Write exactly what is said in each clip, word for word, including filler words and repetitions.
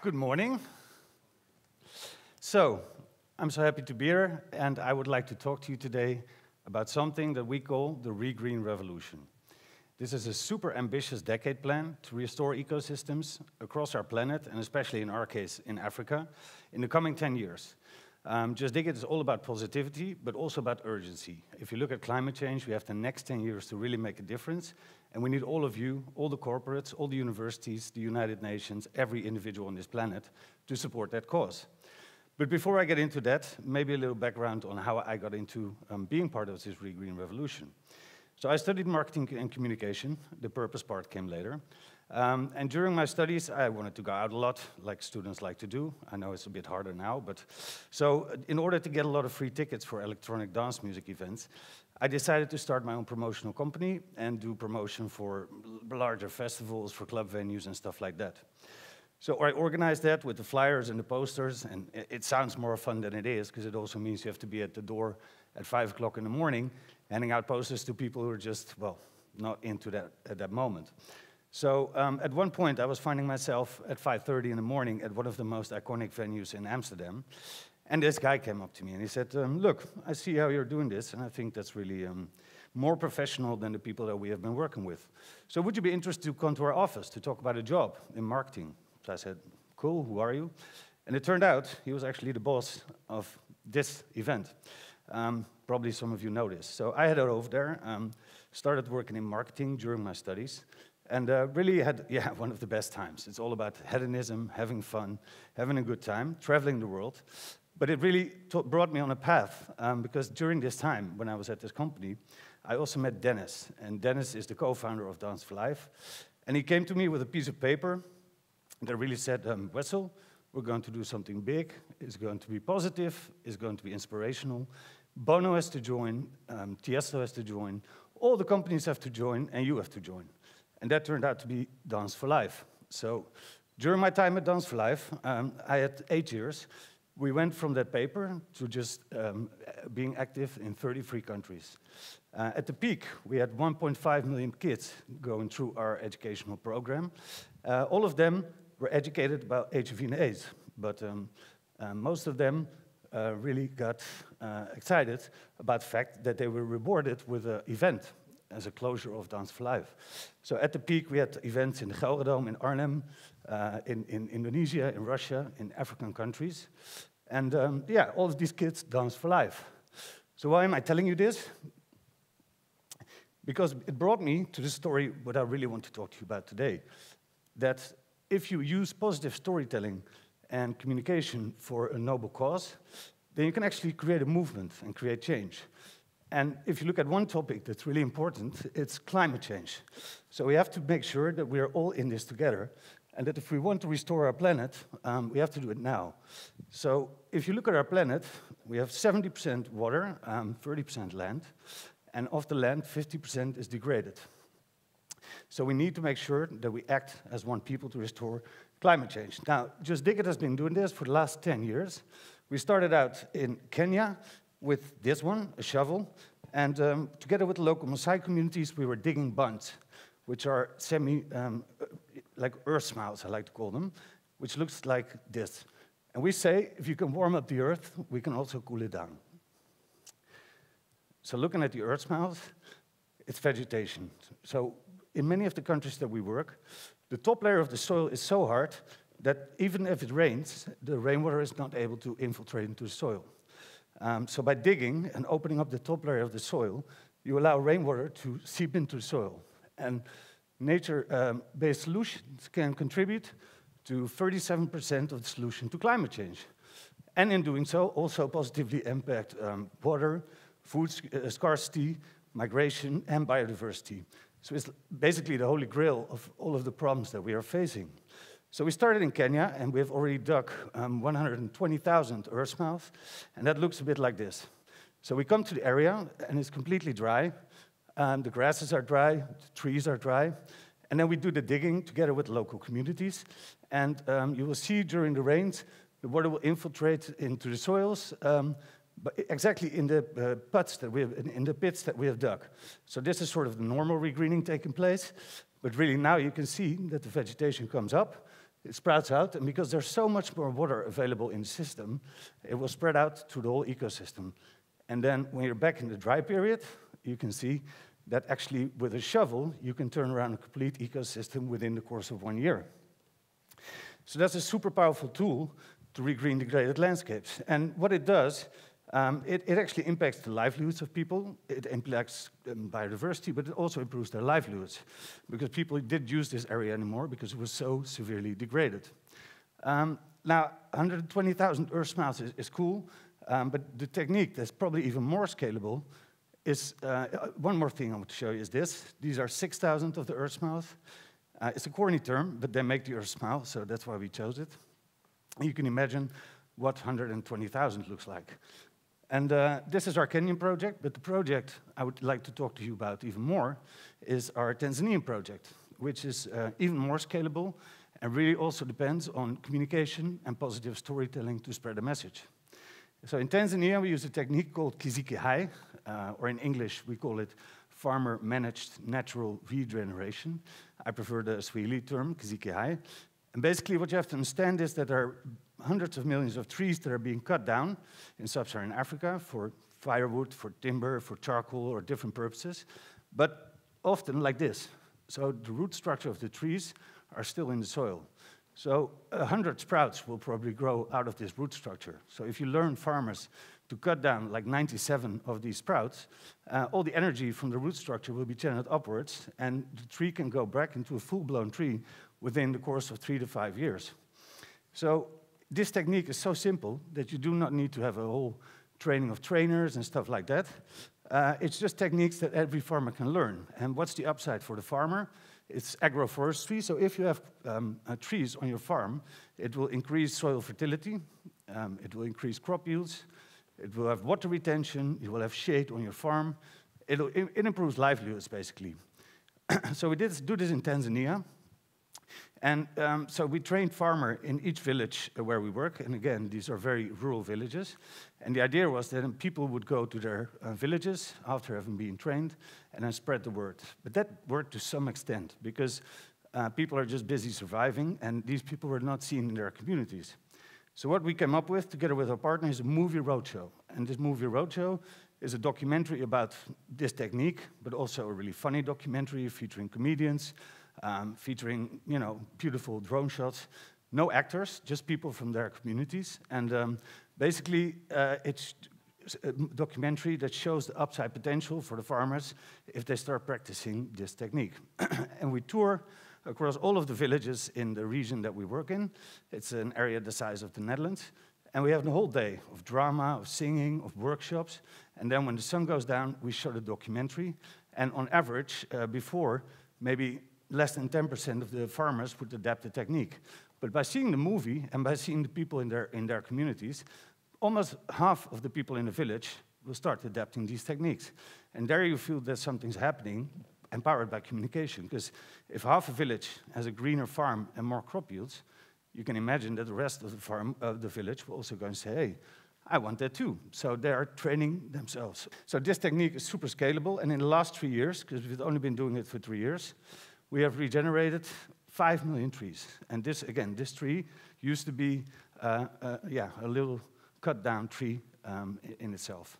Good morning. So, I'm so happy to be here, and I would like to talk to you today about something that we call the Re-green Revolution. This is a super ambitious decade plan to restore ecosystems across our planet, and especially in our case, in Africa, in the coming ten years. Um, Justdiggit is all about positivity, but also about urgency. If you look at climate change, we have the next ten years to really make a difference, and we need all of you, all the corporates, all the universities, the United Nations, every individual on this planet, to support that cause. But before I get into that, maybe a little background on how I got into um, being part of this Re-green Revolution. So I studied marketing and communication. The purpose part came later. Um, and during my studies, I wanted to go out a lot, like students like to do. I know it's a bit harder now, but... So in order to get a lot of free tickets for electronic dance music events, I decided to start my own promotional company and do promotion for larger festivals, for club venues and stuff like that. So I organized that with the flyers and the posters, and it sounds more fun than it is, because it also means you have to be at the door at five o'clock in the morning, handing out posters to people who are just, well, not into that at that moment. So um, at one point, I was finding myself at five thirty in the morning at one of the most iconic venues in Amsterdam. And this guy came up to me and he said, um, look, I see how you're doing this, and I think that's really um, more professional than the people that we have been working with. So would you be interested to come to our office to talk about a job in marketing? So I said, cool, who are you? And it turned out he was actually the boss of this event. Um, probably some of you know this. So I headed over there, um, started working in marketing during my studies, and uh, really had, yeah, one of the best times. It's all about hedonism, having fun, having a good time, traveling the world. But it really brought me on a path, um, because during this time, when I was at this company, I also met Dennis. And Dennis is the co-founder of Dance for Life. And he came to me with a piece of paper that really said, um, Wessel, we're going to do something big. It's going to be positive. It's going to be inspirational. Bono has to join. Um, Tiësto has to join. All the companies have to join, and you have to join. And that turned out to be Dance for Life. So during my time at Dance for Life, um, I had eight years. We went from that paper to just um, being active in thirty-three countries. Uh, at the peak, we had one point five million kids going through our educational program. Uh, all of them were educated about H I V and AIDS, but um, uh, most of them uh, really got uh, excited about the fact that they were rewarded with an event as a closure of Dance for Life. So at the peak, we had events in the Gelredome, in Arnhem, uh, in, in Indonesia, in Russia, in African countries. And um, yeah, all of these kids danced for life. So why am I telling you this? Because it brought me to the story what I really want to talk to you about today, that if you use positive storytelling and communication for a noble cause, then you can actually create a movement and create change. And if you look at one topic that's really important, it's climate change. So we have to make sure that we are all in this together, and that if we want to restore our planet, um, we have to do it now. So if you look at our planet, we have seventy percent water, um, thirty percent land, and of the land, fifty percent is degraded. So we need to make sure that we act as one people to restore climate change. Now, Justdiggit has been doing this for the last ten years. We started out in Kenya with this one, a shovel, and um, together with the local Maasai communities, we were digging bunds, which are semi, um, like earth mounds, I like to call them, which looks like this. And we say, if you can warm up the earth, we can also cool it down. So looking at the earth mounds, it's vegetation. So in many of the countries that we work, the top layer of the soil is so hard that even if it rains, the rainwater is not able to infiltrate into the soil. Um, so by digging and opening up the top layer of the soil, you allow rainwater to seep into the soil. And nature-based um, solutions can contribute to thirty-seven percent of the solution to climate change. And in doing so, also positively impact um, water, food sc uh, scarcity, migration, and biodiversity. So it's basically the holy grail of all of the problems that we are facing. So we started in Kenya, and we have already dug um, one hundred twenty thousand earth mounds, and that looks a bit like this. So we come to the area, and it's completely dry. Um, the grasses are dry, the trees are dry, and then we do the digging together with local communities. And um, you will see during the rains, the water will infiltrate into the soils, um, but exactly in the uh, pits that we have, in the pits that we have dug. So this is sort of the normal regreening taking place, but really now you can see that the vegetation comes up. It sprouts out, and because there's so much more water available in the system, it will spread out to the whole ecosystem. And then when you're back in the dry period, you can see that actually with a shovel, you can turn around a complete ecosystem within the course of one year. So that's a super powerful tool to regreen degraded landscapes. And what it does, um, it, it actually impacts the livelihoods of people, it impacts um, biodiversity, but it also improves their livelihoods, because people didn't use this area anymore because it was so severely degraded. Um, now, one hundred twenty thousand earth smiles is, is cool, um, but the technique that's probably even more scalable is, uh, one more thing I want to show you is this. These are six thousand of the earth smiles. Uh, it's a corny term, but they make the earth smile, so that's why we chose it. You can imagine what one hundred twenty thousand looks like. And uh, this is our Kenyan project, but the project I would like to talk to you about even more is our Tanzanian project, which is uh, even more scalable and really also depends on communication and positive storytelling to spread a message. So in Tanzania, we use a technique called kisiki hai, uh, or in English, we call it farmer-managed natural regeneration. I prefer the Swahili term, kisiki hai. And basically what you have to understand is that there are hundreds of millions of trees that are being cut down in sub-Saharan Africa for firewood, for timber, for charcoal, or different purposes, but often like this. So the root structure of the trees are still in the soil. So a hundred sprouts will probably grow out of this root structure. So if you learn farmers to cut down like ninety-seven of these sprouts, uh, all the energy from the root structure will be channeled upwards, and the tree can go back into a full-blown tree within the course of three to five years. So this technique is so simple that you do not need to have a whole training of trainers and stuff like that. Uh, it's just techniques that every farmer can learn. And what's the upside for the farmer? It's agroforestry, so if you have um, uh, trees on your farm, it will increase soil fertility, um, it will increase crop yields, it will have water retention, you will have shade on your farm. It'll, it, it improves livelihoods, basically. So we did do this in Tanzania. And um, so we trained farmers in each village where we work, and again, these are very rural villages. And the idea was that people would go to their uh, villages after having been trained, and then spread the word. But that worked to some extent, because uh, people are just busy surviving, and these people were not seen in their communities. So what we came up with, together with our partner, is a movie roadshow. And this movie roadshow is a documentary about this technique, but also a really funny documentary featuring comedians, Um, featuring, you know, beautiful drone shots. No actors, just people from their communities. And um, basically, uh, it's a documentary that shows the upside potential for the farmers if they start practicing this technique. And we tour across all of the villages in the region that we work in. It's an area the size of the Netherlands. And we have a whole day of drama, of singing, of workshops. And then when the sun goes down, we show the documentary. And on average, uh, before, maybe less than ten percent of the farmers would adapt the technique. But by seeing the movie and by seeing the people in their, in their communities, almost half of the people in the village will start adapting these techniques. And there you feel that something's happening, empowered by communication, because if half a village has a greener farm and more crop yields, you can imagine that the rest of the, farm, uh, the village will also go and say, hey, I want that too. So they are training themselves. So this technique is super scalable, and in the last three years, because we've only been doing it for three years, we have regenerated five million trees. And this, again, this tree used to be uh, uh, yeah, a little cut down tree um, in itself.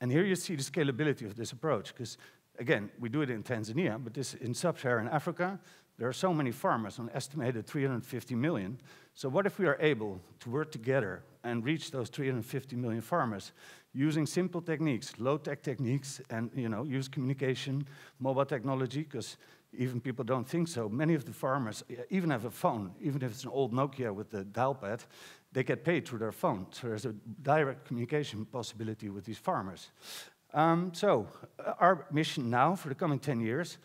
And here you see the scalability of this approach, because again, we do it in Tanzania, but this in sub-Saharan Africa, there are so many farmers, an estimated three hundred fifty million. So what if we are able to work together and reach those three hundred fifty million farmers using simple techniques, low-tech techniques, and you know, use communication, mobile technology, because even people don't think so. Many of the farmers even have a phone, even if it's an old Nokia with the dial pad, they get paid through their phone. So there's a direct communication possibility with these farmers. Um, so our mission now for the coming ten years,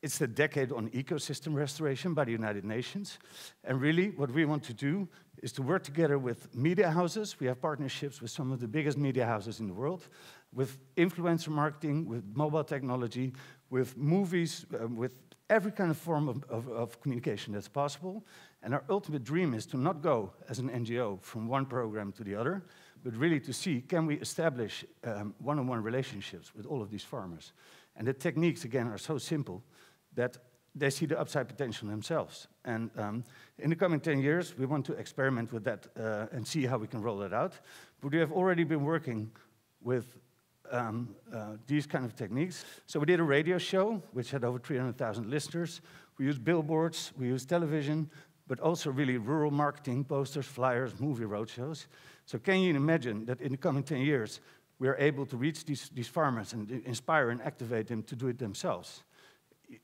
it's the decade on ecosystem restoration by the United Nations. And really what we want to do is to work together with media houses. We have partnerships with some of the biggest media houses in the world, with influencer marketing, with mobile technology, with movies, uh, with every kind of form of, of, of communication that's possible. And our ultimate dream is to not go as an N G O from one program to the other, but really to see, can we establish um, one-on-one relationships with all of these farmers? And the techniques, again, are so simple that they see the upside potential themselves. And um, in the coming ten years, we want to experiment with that uh, and see how we can roll it out. But we have already been working with um, uh, these kind of techniques. So we did a radio show, which had over three hundred thousand listeners. We used billboards, we used television, but also really rural marketing, posters, flyers, movie roadshows. So can you imagine that in the coming ten years, we are able to reach these, these farmers and inspire and activate them to do it themselves?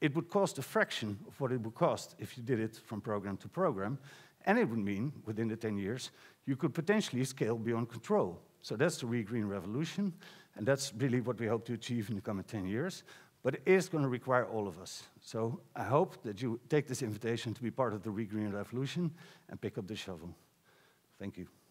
It would cost a fraction of what it would cost if you did it from program to program. And it would mean, within the ten years, you could potentially scale beyond control. So that's the Re-green Revolution. And that's really what we hope to achieve in the coming ten years. But it is going to require all of us. So I hope that you take this invitation to be part of the Re-green Revolution and pick up the shovel. Thank you.